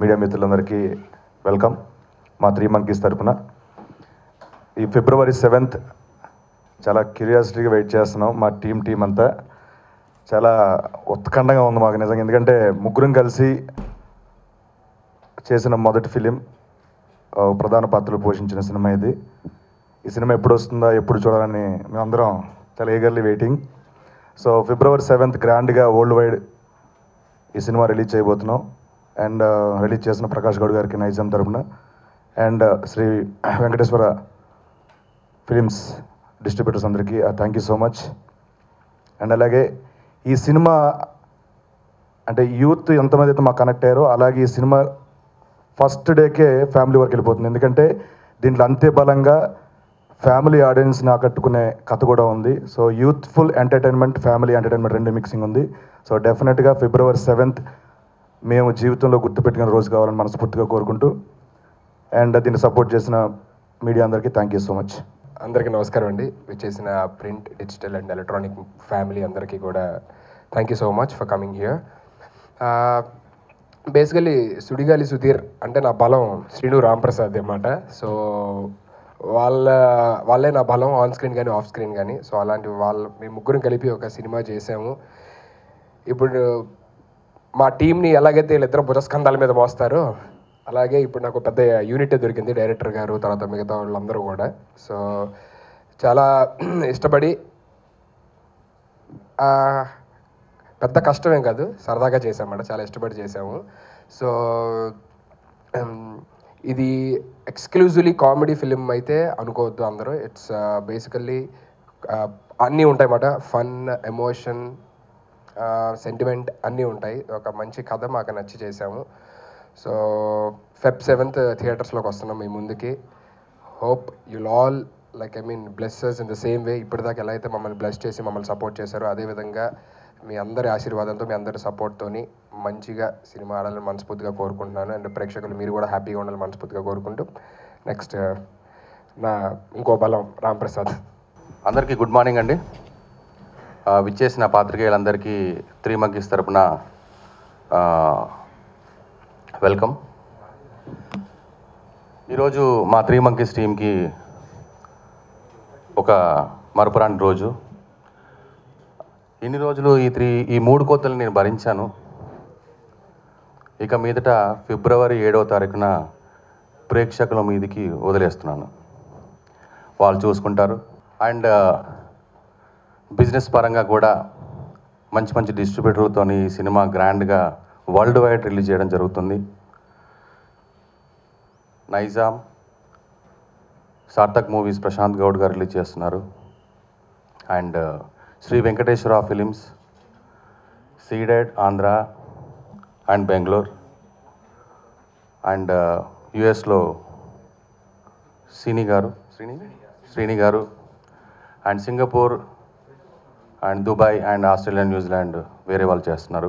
Media మిత్రులందరికీ welcome. మా three monkeys తరపున ఈ ఫిబ్రవరి 7 చాలా క్యూరియాసిటీగా వెయిట్ చేస్తున్నాం. మా టీం అంతా చాలా ఉత్కంఠగా ఉంది మాకు నిజంగా, ఎందుకంటే ముగ్గురం కలిసి చేసిన మొదటి ఫిలిం, ప్రధాన పాత్రలు పోషించిన సినిమా ఇది. ఈ సినిమా ఎప్పుడు వస్తుందా, ఎప్పుడు చూడాలని మేమందరం చాలా ఈగర్లీ వెయిటింగ్. సో ఫిబ్రవరి 7 గ్రాండ్గా వరల్డ్ వైడ్ ఈ సినిమా రిలీజ్ చేయబోతున్నాం. అండ్ రిలీజ్ చేసిన ప్రకాష్ గౌడ్ గారికి నైజాం తరఫున and Shri Venkateswara films distributors అందరికీ thank you so much. And అలాగే ఈ సినిమా అంటే యూత్ ఎంతమంది అయితే మాకు కనెక్ట్ అయ్యారో, అలాగే ఈ సినిమా ఫస్ట్ డేకే ఫ్యామిలీ వరకు వెళ్ళిపోతుంది. ఎందుకంటే దీంట్లో అంతే బలంగా ఫ్యామిలీ ఆడియన్స్ని ఆకట్టుకునే కథ కూడా ఉంది. So youthful entertainment, family entertainment రెండు మిక్సింగ్ ఉంది. సో డెఫినెట్గా ఫిబ్రవరి 7 మేము జీవితంలో గుర్తుపెట్టుకున్న రోజు కావాలని మనస్ఫూర్తిగా కోరుకుంటూ, అండ్ దీన్ని సపోర్ట్ చేసిన మీడియా అందరికీ థ్యాంక్ యూ సో మచ్. అందరికీ నమస్కారం అండి. విచ్చేసిన print, digital and electronic family అందరికీ కూడా thank you so much for coming here. Basically Sudigali Sudheer అంటే నా బలం, శ్రీను రామ్ ప్రసాద్ అన్నమాట. సో వాళ్ళే నా బలం ఆన్ స్క్రీన్ కానీ ఆఫ్ స్క్రీన్ కానీ. సో అలాంటి వాళ్ళు మేము ముగ్గురం కలిపి ఒక సినిమా చేసాము. ఇప్పుడు మా టీంని ఎలాగైతే వీళ్ళిద్దరు భుజస్కంధాల మీద మోస్తారో, అలాగే ఇప్పుడు నాకు పెద్ద యూనిట్ దొరికింది, డైరెక్టర్ గారు తర్వాత మిగతా వాళ్ళందరూ కూడా. సో చాలా ఇష్టపడి, పెద్ద కష్టమేం కాదు, సరదాగా చేసామన్నమాట, చాలా ఇష్టపడి చేసాము. సో ఇది ఎక్స్క్లూజివ్లీ కామెడీ ఫిలిం అయితే అనుకోవద్దు అందరూ. ఇట్స్ బేసికల్లీ అన్నీ ఉంటాయన్నమాట, ఫన్, ఎమోషన్, సెంటిమెంట్ అన్నీ ఉంటాయి. ఒక మంచి కథ మాకు నచ్చి చేసాము. సో ఫెబ్రవరి 7 థియేటర్స్లోకి వస్తున్నాం మీ ముందుకి. Hope you'll all like I mean blesses in the same way. ఇప్పటిదాకా ఎలా అయితే మమ్మల్ని బ్లెస్ చేసి మమ్మల్ని సపోర్ట్ చేశారో, అదేవిధంగా మీ అందరి ఆశీర్వాదంతో, మీ అందరి సపోర్ట్తో మంచిగా సినిమా ఆడాలని మనస్ఫూర్తిగా కోరుకుంటున్నాను. అండ్ ప్రేక్షకులు మీరు కూడా హ్యాపీగా ఉండాలని మనస్ఫూర్తిగా కోరుకుంటూ, నెక్స్ట్ నా ఇంకో బలం రామ్ ప్రసాద్. అందరికీ గుడ్ మార్నింగ్ అండి. విచ్చేసిన పాత్రికేయులందరికీ త్రీ మంకీస్ తరపున వెల్కమ్. ఈరోజు మా త్రీ మంకీస్ టీంకి ఒక మరపురాని రోజు. ఇన్ని రోజులు ఈ మూడు కోతలు నేను భరించాను. ఇక మీదట ఫిబ్రవరి 7వ తారీఖున ప్రేక్షకుల మీదికి వదిలేస్తున్నాను, వాళ్ళు చూసుకుంటారు. అండ్ బిజినెస్ పరంగా కూడా మంచి మంచి డిస్ట్రిబ్యూటర్లతో ఈ సినిమా గ్రాండ్గా వరల్డ్ వైడ్ రిలీజ్ చేయడం జరుగుతుంది. నైజాం, సార్థక్ మూవీస్ ప్రశాంత్ గౌడ్ గారు రిలీజ్ చేస్తున్నారు. And Shri Venkateswara films, Ceded Andhra and Bengaluru and యుఎస్లో శ్రీని గారు and Singapore and Dubai and Australia, New Zealand వేరే వాళ్ళు చేస్తున్నారు.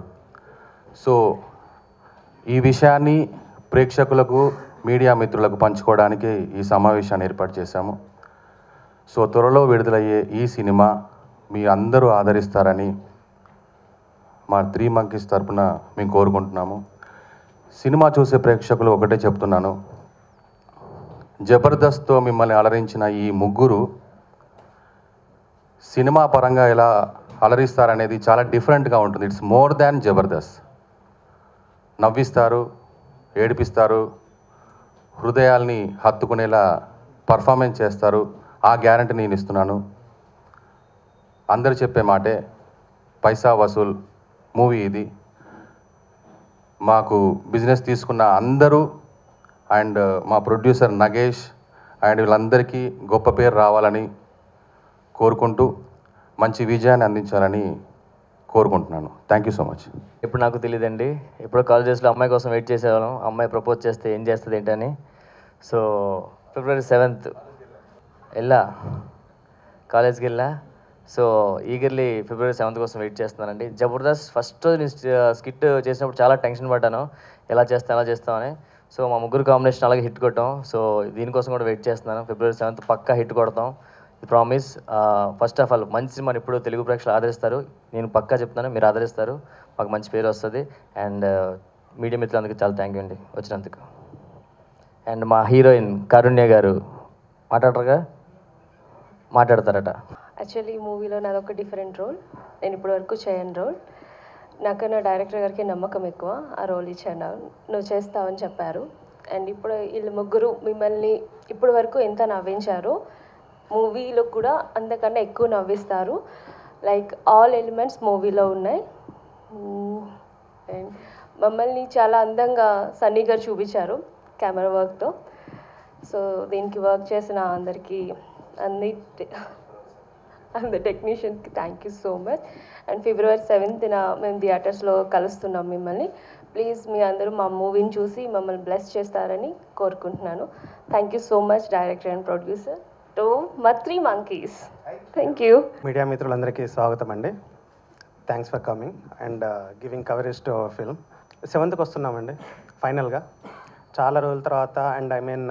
సో ఈ విషయాన్ని ప్రేక్షకులకు, మీడియా మిత్రులకు పంచుకోవడానికి ఈ సమావేశాన్ని ఏర్పాటు చేశాము. సో త్వరలో విడుదలయ్యే ఈ సినిమా మీ అందరూ ఆదరిస్తారని మా త్రీ మంకీస్ తరపున మేము కోరుకుంటున్నాము. సినిమా చూసే ప్రేక్షకులు ఒకటే చెప్తున్నాను, జబర్దస్త్తో మిమ్మల్ని అలరించిన ఈ ముగ్గురు సినిమా పరంగా ఎలా అలరిస్తారనేది చాలా డిఫరెంట్గా ఉంటుంది. It's more than Jabardasth. నవ్విస్తారు, ఏడిపిస్తారు, హృదయాల్ని హత్తుకునేలా పర్ఫార్మెన్స్ చేస్తారు. ఆ గ్యారంటీ నేను ఇస్తున్నాను. అందరు చెప్పే మాటే, పైసా వసూల్ మూవీ ఇది. మాకు బిజినెస్ తీసుకున్న అందరూ అండ్ మా ప్రొడ్యూసర్ నగేష్ అండ్ వీళ్ళందరికీ గొప్ప పేరు రావాలని కోరుకుంటూ మంచి విజయాన్ని అందించాలని కోరుకుంటున్నాను. Thank you so much. ఇప్పుడు నాకు తెలియదండి, ఎప్పుడో కాలేజెస్లో అమ్మాయి కోసం వెయిట్ చేసేవాళ్ళం, అమ్మాయి ప్రపోజ్ చేస్తే ఏం చేస్తుంది ఏంటని. సో ఫిబ్రవరి 7 వెళ్ళా, కాలేజ్కి వెళ్ళా. సో ఈగర్లీ ఫిబ్రవరి 7 కోసం వెయిట్ చేస్తున్నానండి. జబర్దస్త్ ఫస్ట్ నేను స్కిట్ చేసినప్పుడు చాలా టెన్షన్ పడ్డాను, ఎలా చేస్తామని. సో మా ముగ్గురు కాంబినేషన్ అలాగే హిట్ కొట్టాం. సో దీనికోసం కూడా వెయిట్ చేస్తున్నాను, ఫిబ్రవరి 7 పక్కా హిట్ కొడతాం. The promise first of all మంచి సినిమాని ఇప్పుడు తెలుగు ప్రేక్షకులు ఆదరిస్తారు, నేను పక్కా చెప్తున్నాను, మీరు ఆదరిస్తారు, మాకు మంచి పేరు వస్తుంది. అండ్ మీడియా మిత్రులందరికీ చాలా థ్యాంక్ యూ అండి వచ్చినందుకు. అండ్ మా హీరోయిన్ కరుణ్య గారు మాట్లాడతారట. యాక్చువల్లీ ఈ మూవీలో నాదొక డిఫరెంట్ రోల్, నేను ఇప్పటి వరకు చేయని రోల్. నాకన్నా డైరెక్టర్ గారికి నమ్మకం ఎక్కువ, ఆ రోల్ ఇచ్చాను, నువ్వు చేస్తావని చెప్పారు. అండ్ ఇప్పుడు వీళ్ళు ముగ్గురు మిమ్మల్ని ఇప్పటి వరకు ఎంత నవ్వించారు, మూవీలో కూడా అంతకన్నా ఎక్కువ నవ్విస్తారు. లైక్ ఆల్ ఎలిమెంట్స్ మూవీలో ఉన్నాయి. అండ్ మమ్మల్ని చాలా అందంగా సన్నీగా చూపించారు కెమెరా వర్క్తో. సో దీనికి వర్క్ చేసిన అందరికీ, అందరి టెక్నీషియన్స్కి thank you so much. And February 7th మేము థియేటర్స్లో కలుస్తున్నాం మిమ్మల్ని. ప్లీజ్ మీ అందరూ మా మూవీని చూసి మమ్మల్ని బ్లెస్ చేస్తారని కోరుకుంటున్నాను. Thank you so much director and producer to three monkeys. Thank you. Media మిత్రులందరికీ స్వాగతం అండి. Thanks for coming and giving coverage to our film. 7th వస్తున్నామండి ఫైనల్గా, చాలా రోజుల తర్వాత. And I mean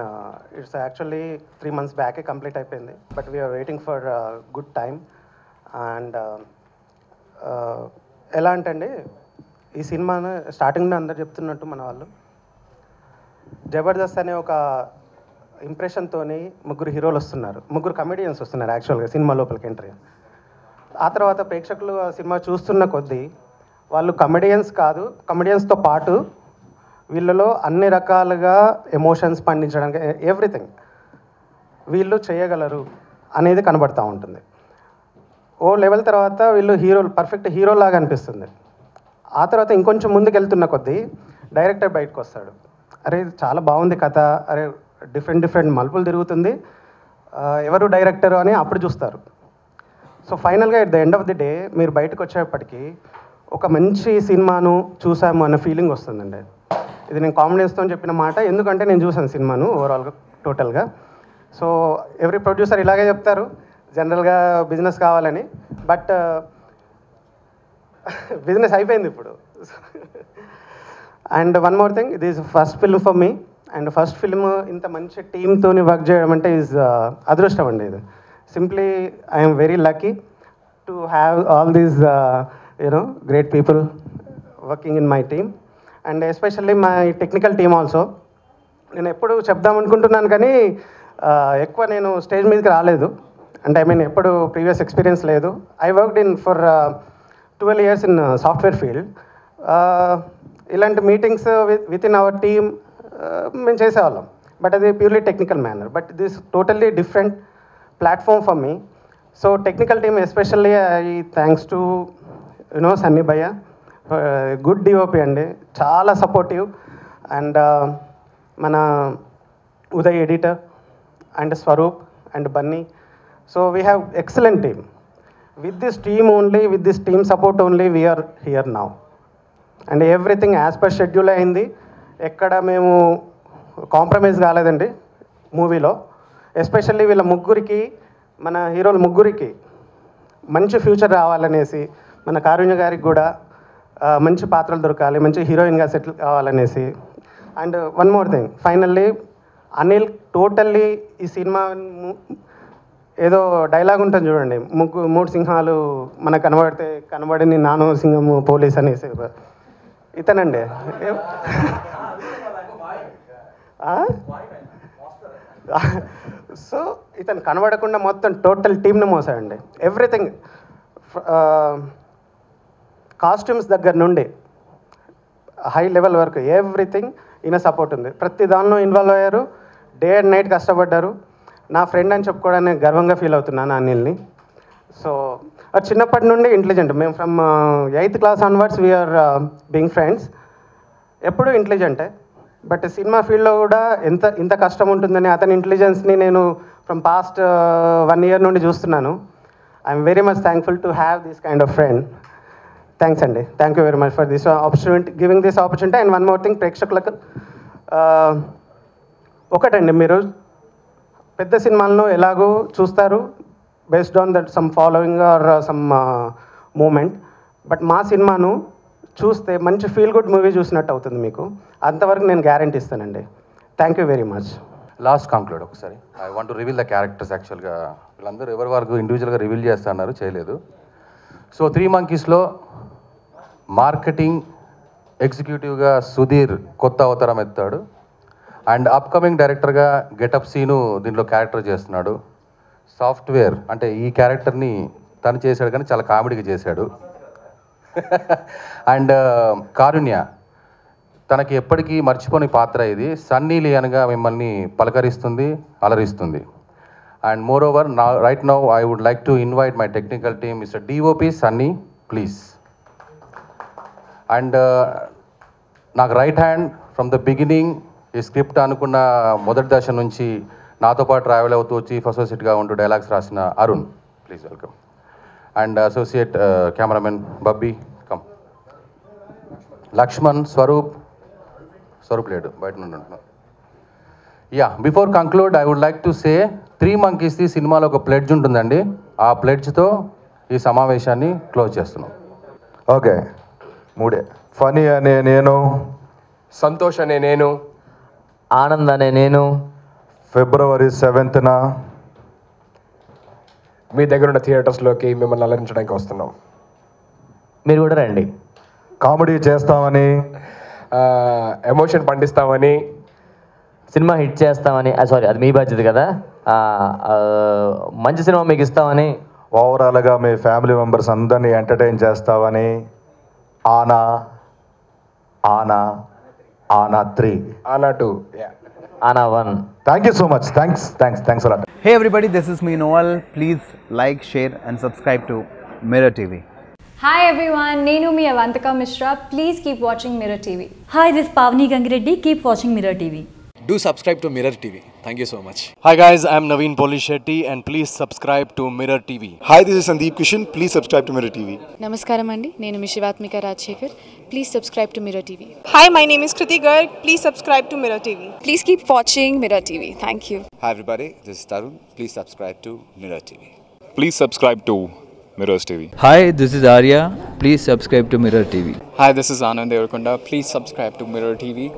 it's actually 3 months బ్యాకే కంప్లీట్ అయిపోయింది, but we are waiting for good time. And ఎలా అంటే ఈ సినిమాను స్టార్టింగ్లో అందరు చెప్తున్నట్టు మన వాళ్ళు జబర్దస్త్ అనే ఒక ఇంప్రెషన్తో ముగ్గురు హీరోలు వస్తున్నారు, ముగ్గురు కమెడియన్స్ వస్తున్నారు యాక్చువల్గా సినిమా లోపలికి ఎంట్రీ. ఆ తర్వాత ప్రేక్షకులు ఆ సినిమా చూస్తున్న కొద్దీ వాళ్ళు కమెడియన్స్ కాదు, కమెడియన్స్తో పాటు వీళ్ళలో అన్ని రకాలుగా ఎమోషన్స్ పండించడానికి ఎవ్రీథింగ్ వీళ్ళు చేయగలరు అనేది కనబడుతూ ఉంటుంది. ఓ లెవెల్ తర్వాత వీళ్ళు హీరోలు పర్ఫెక్ట్ హీరోలాగా అనిపిస్తుంది. ఆ తర్వాత ఇంకొంచెం ముందుకు వెళ్తున్న కొద్దీ డైరెక్టర్ బయటకు వస్తాడు, అరే చాలా బాగుంది కథ, అరే డిఫరెంట్ డిఫరెంట్ మలుపులు తిరుగుతుంది, ఎవరు డైరెక్టర్ అని అప్పుడు చూస్తారు. సో ఫైనల్గా at the end of the day మీరు బయటకు వచ్చేటప్పటికి ఒక మంచి సినిమాను చూసాము అన్న ఫీలింగ్ వస్తుందండి. ఇది నేను కాన్ఫిడెన్స్తో చెప్పిన మాట, ఎందుకంటే నేను చూసాను సినిమాను ఓవరాల్గా టోటల్గా. సో ఎవ్రీ ప్రొడ్యూసర్ ఇలాగే చెప్తారు జనరల్గా బిజినెస్ కావాలని, బట్ బిజినెస్ అయిపోయింది ఇప్పుడు. అండ్ వన్ మోర్ థింగ్, ఇది is first film for me and first film ఇంత మంచి టీమ్తో వర్క్ చేయడం అంటే ఈజ్ అదృష్టం అండి. ఇది simply I'm very lucky to have all these you know great people working in my team and especially my technical team also. నేను ఎప్పుడు చెప్దాం అనుకుంటున్నాను కానీ ఎక్కువ నేను స్టేజ్ మీదకి రాలేదు, అంటే ఐ మీన్ ఎప్పుడు ప్రీవియస్ ఎక్స్పీరియన్స్ లేదు. I worked in for 12 years in software field. ఇలాంటి meetings with in our team మేము చేసేవాళ్ళం, బట్ అది purely technical manner. But this totally different platform for me. So technical team especially I thanks to you know Sunny భయ్య, good DOP అండి, చాలా supportive. And మన Uday editor and Swaroop and Bunny. So we have excellent team. With this team only, with this team support only we are here now. And everything as per schedule అయింది, ఎక్కడ మేము compromise కాలేదండి మూవీలో. Especially వీళ్ళ ముగ్గురికి, మన హీరోల ముగ్గురికి మంచి ఫ్యూచర్ రావాలనేసి, మన కారుణ్య గారికి కూడా మంచి పాత్రలు దొరకాలి, మంచి హీరోయిన్గా సెటిల్ కావాలనేసి. And one more thing, finally Anil totally ఈ సినిమా ఏదో డైలాగ్ ఉంటుంది చూడండి, మూడు సింహాలు మనకు కనబడితే కనబడిని నానో సింహము పోలీస్ అనేసి, ఇతనండి. సో ఇతను కనబడకుండా మొత్తం టోటల్ టీమ్ని మోసాడండి. ఎవ్రీథింగ్ కాస్ట్యూమ్స్ దగ్గర నుండి హై లెవెల్ వరకు ఎవ్రీథింగ్ ఈయన సపోర్ట్ ఉంది. ప్రతి దానిలో ఇన్వాల్వ్ అయ్యారు, డే అండ్ నైట్ కష్టపడ్డారు. నా ఫ్రెండ్ అని చెప్పుకోవడానికి గర్వంగా ఫీల్ అవుతున్నాను అనిల్ని. సో అది చిన్నప్పటి నుండి ఇంటెలిజెంట్, మేము from 8th class onwards we are being friends. ఎప్పుడూ ఇంటెలిజెంటే, బట్ సినిమా ఫీల్డ్లో కూడా ఇంత కష్టం ఉంటుందని అతని ఇంటెలిజెన్స్ని నేను ఫ్రమ్ పాస్ట్ 1 year నుండి చూస్తున్నాను. I'm very much thankful to have this kind of friend. Thanks అండి, thank you very much for this opportunity, giving this opportunity. And one more thing, ప్రేక్షకులకు ఒకటండి, మీరు పెద్ద సినిమాలను ఎలాగో చూస్తారు based on that some following or some moment, but మా సినిమాను చూస్తే మంచి ఫీల్ గుడ్ మూవీ చూసినట్టు అవుతుంది మీకు, అంతవరకు నేను గ్యారంటీ ఇస్తానండి. Thank you very much. Last conclude ఒకసారి I want to reveal the characters. యాక్చువల్గా వీళ్ళందరూ ఎవరి వరకు ఇండివిజువల్గా రివీల్ చేస్తా అన్నారు, చేయలేదు. సో త్రీ మంకీస్లో మార్కెటింగ్ ఎగ్జిక్యూటివ్గా సుధీర్ కొత్త అవతారం ఎత్తాడు అండ్ అప్కమింగ్ డైరెక్టర్గా గెటప్ సీను దీంట్లో క్యారెక్టర్ చేస్తున్నాడు. సాఫ్ట్వేర్ అంటే ఈ క్యారెక్టర్ని తను చేశాడు కానీ చాలా కామెడీగా చేశాడు. అండ్ కారుణ్య తనకి ఎప్పటికీ మర్చిపోని పాత్ర ఇది, సన్నీ లియాన్గా మిమ్మల్ని పలకరిస్తుంది, అలరిస్తుంది. అండ్ మోర్ ఓవర్ నా right now I would like to invite my technical team mister DOP Sunny please. And నాకు right hand from the beginning ఈ స్క్రిప్ట్ అనుకున్న మొదటి దశ నుంచి నాతో పాటు ట్రావెల్ అవుతూ చీఫ్ అసోసియేట్గా ఉంటూ డైలాగ్స్ రాసిన Arun please welcome. And associate cameraman బబ్బీ come. Lakshman, Swaroop లేడు, బయట నుండి ఉంటున్నాను. Yeah, before conclude I would like to say three మంకీస్ది సినిమాలో ఒక ప్లెడ్జ్ ఉంటుందండి, ఆ ప్లెడ్జ్తో ఈ సమావేశాన్ని క్లోజ్ చేస్తున్నాం. ఓకే, మూడే. ఫనీ అనే నేను, సంతోష్ అనే నేను, ఆనంద్ అనే నేను February 7th మీ దగ్గర ఉన్న థియేటర్స్లోకి మిమ్మల్ని అలరించడానికి వస్తున్నాం. మీరు కూడా రండి. కామెడీ చేస్తామని, ఎమోషన్ పండిస్తామని, సినిమా హిట్ చేస్తామని, సారీ అది మీ బాధ్యత కదా, మంచి సినిమా మీకు ఇస్తామని, ఓవరాల్గా మీ ఫ్యామిలీ మెంబర్స్ అందరినీ ఎంటర్టైన్ చేస్తామని. ఆనా ఆనా ఆనా 3 ఆనా 2 ఆనా 1. Thank you so much. Thanks a lot. Hey everybody, this is me Noel. Please like, share and subscribe to Mirror TV. Hi everyone, nenu mi Avantika Mishra. Please keep watching Mirror TV. Hi, this is Pavani Gangireddy. Keep watching Mirror TV. Do subscribe to Mirror TV. Thank you so much. Hi guys, I am Naveen Polishetty and please subscribe to Mirror TV. Hi, this is Sandeep Kishan. Please subscribe to Mirror TV. Namaskaram andi. Nenu mi Shivatmika Rajshekhar. Please subscribe to Mirror TV. Hi, my name is Kriti Garg. Please subscribe to Mirror TV. Please keep watching Mirror TV. Thank you. Hi everybody, this is Tarun. Please subscribe to Mirror TV. Please subscribe to Mirrors TV. Hi, this is Arya. Please subscribe to Mirror TV. Hi, this is Anand Devarakonda. Please subscribe to Mirror TV.